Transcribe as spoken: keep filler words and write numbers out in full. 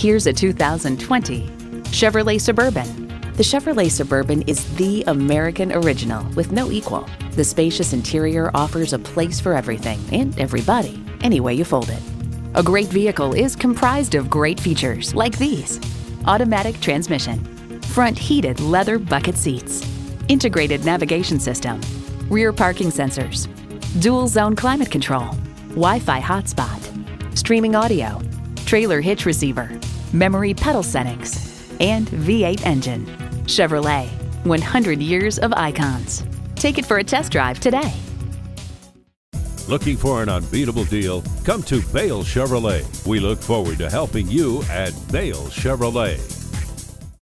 Here's a two thousand twenty Chevrolet Suburban. The Chevrolet Suburban is the American original with no equal. The spacious interior offers a place for everything and everybody, any way you fold it. A great vehicle is comprised of great features like these: automatic transmission, front heated leather bucket seats, integrated navigation system, rear parking sensors, dual zone climate control, Wi-Fi hotspot, streaming audio, trailer hitch receiver, memory pedal settings, and V eight engine. Chevrolet, one hundred years of icons. Take it for a test drive today. Looking for an unbeatable deal? Come to Bale Chevrolet. We look forward to helping you at Bale Chevrolet.